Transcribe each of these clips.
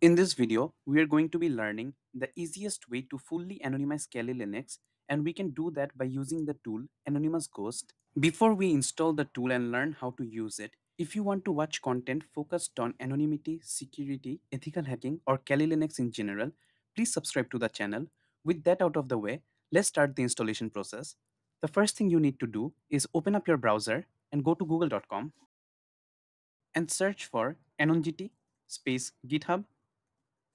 In this video, we are going to be learning the easiest way to fully anonymize Kali Linux, and we can do that by using the tool Anonymous Ghost. Before we install the tool and learn how to use it, if you want to watch content focused on anonymity, security, ethical hacking, or Kali Linux in general, please subscribe to the channel. With that out of the way, let's start the installation process. The first thing you need to do is open up your browser and go to google.com and search for AnonGT space GitHub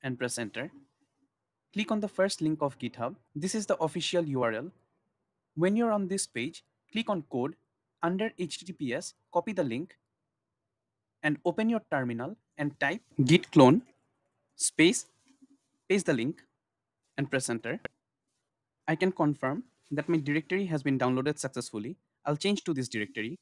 and press enter. Click on the first link of GitHub. This is the official URL. When you're on this page, click on code. Under HTTPS, copy the link and open your terminal and type git clone space, paste the link and press enter. I can confirm that my directory has been downloaded successfully. I'll change to this directory.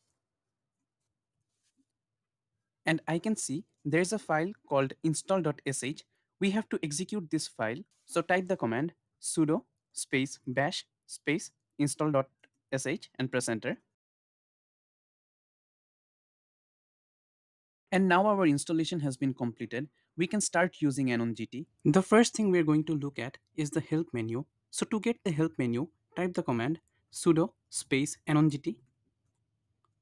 And I can see there's a file called install.sh. We have to execute this file, so type the command sudo space bash space install.sh and press enter. And now our installation has been completed. We can start using AnonGT. The first thing we're going to look at is the help menu. So to get the help menu, type the command sudo space AnonGT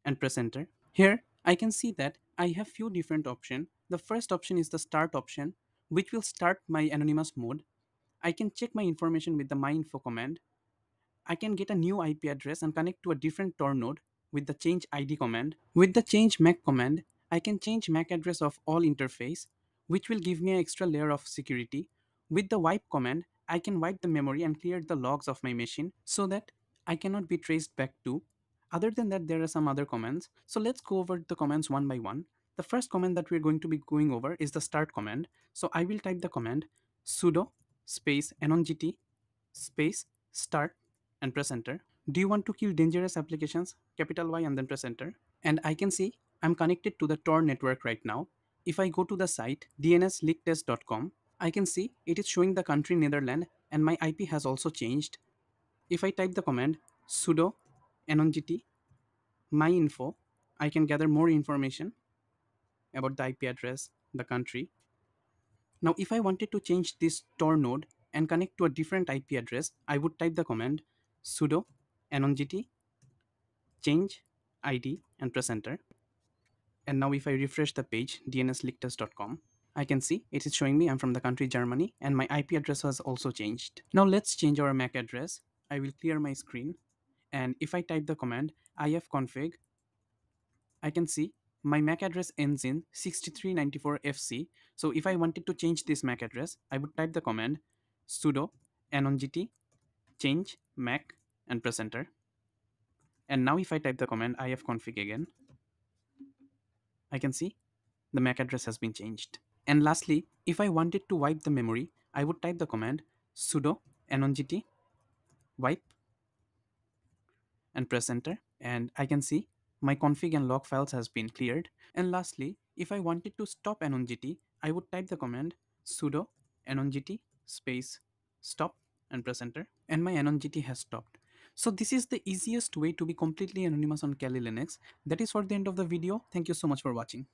and press enter. Here I can see that I have few different options. The first option is the start option, which will start my anonymous mode. I can check my information with the myinfo command. I can get a new IP address and connect to a different Tor node with the change ID command. With the change MAC command, I can change MAC address of all interface, which will give me an extra layer of security. With the wipe command, I can wipe the memory and clear the logs of my machine so that I cannot be traced back to. Other than that, there are some other commands. So let's go over the commands one by one. The first command that we're going to be going over is the start command. So I will type the command sudo space anongt space start and press enter. Do you want to kill dangerous applications? Capital Y and then press enter. And I can see I'm connected to the Tor network right now. If I go to the site dnsleaktest.com, I can see it is showing the country Netherlands and my IP has also changed. If I type the command sudo anongt myinfo, I can gather more information about the IP address, the country. Now, if I wanted to change this Tor node and connect to a different IP address, I would type the command sudo anongt change ID and press enter. And now if I refresh the page dnsleaktest.com, I can see it is showing me I'm from the country Germany and my IP address has also changed. Now let's change our MAC address. I will clear my screen, and if I type the command ifconfig, I can see my MAC address ends in 6394FC. So if I wanted to change this MAC address, I would type the command sudo anongt change MAC and press enter. And now if I type the command ifconfig again, I can see the MAC address has been changed. And lastly, if I wanted to wipe the memory, I would type the command sudo anongt wipe and press enter. And I can see my config and log files has been cleared. And lastly, if I wanted to stop AnonGT, I would type the command sudo AnonGT space stop and press enter. And my AnonGT has stopped. So this is the easiest way to be completely anonymous on Kali Linux. That is for the end of the video. Thank you so much for watching.